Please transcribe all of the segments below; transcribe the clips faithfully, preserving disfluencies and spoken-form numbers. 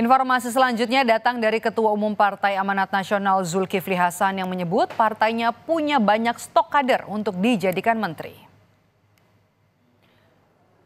Informasi selanjutnya datang dari Ketua Umum Partai Amanat Nasional Zulkifli Hasan yang menyebut partainya punya banyak stok kader untuk dijadikan menteri.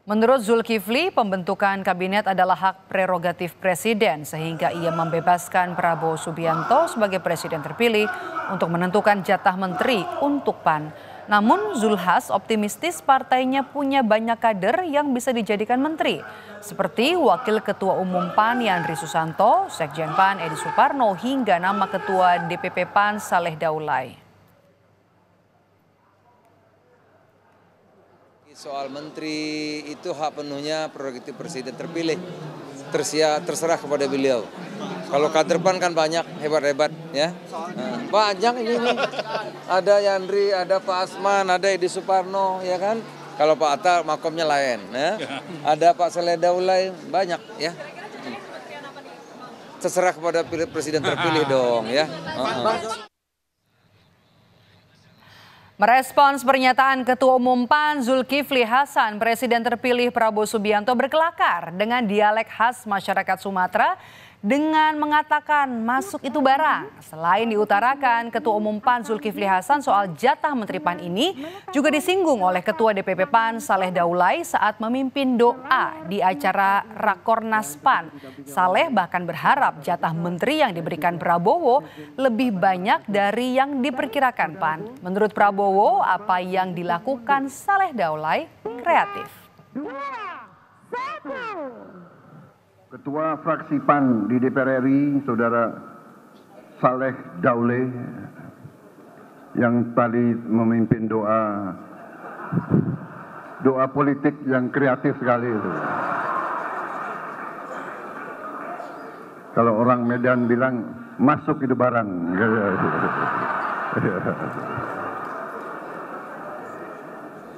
Menurut Zulkifli, pembentukan kabinet adalah hak prerogatif presiden sehingga ia membebaskan Prabowo Subianto sebagai presiden terpilih untuk menentukan jatah menteri untuk P A N. Namun Zulhas optimistis partainya punya banyak kader yang bisa dijadikan menteri. Seperti Wakil Ketua Umum P A N Yandri Susanto, Sekjen P A N Eddy Soeparno hingga nama Ketua D P P P A N Saleh Daulay. Soal menteri itu hak penuhnya prerogatif presiden terpilih, tersia, terserah kepada beliau. Kalau kader P A N kan banyak, hebat-hebat ya. Banyak ini nih. Ada Yandri, ada Pak Asman, ada Eddy Soeparno, ya kan? Kalau Pak Atta makomnya lain, ya. Ada Pak Saleh Daulay, banyak ya. Terserah kepada presiden terpilih dong ya. Uh-huh. Merespons pernyataan Ketua Umum P A N Zulkifli Hasan, Presiden terpilih Prabowo Subianto berkelakar dengan dialek khas masyarakat Sumatera dengan mengatakan masuk itu barang. Selain diutarakan, Ketua Umum P A N Zulkifli Hasan soal jatah Menteri P A N ini juga disinggung oleh Ketua D P P P A N Saleh Daulay saat memimpin doa di acara Rakornas P A N. Saleh bahkan berharap jatah menteri yang diberikan Prabowo lebih banyak dari yang diperkirakan P A N. Menurut Prabowo, apa yang dilakukan Saleh Daulay kreatif. Ketua fraksi P A N di D P R R I, Saudara Saleh Daulay, yang tadi memimpin doa doa politik yang kreatif sekali itu. Kalau orang Medan bilang masuk itu barang.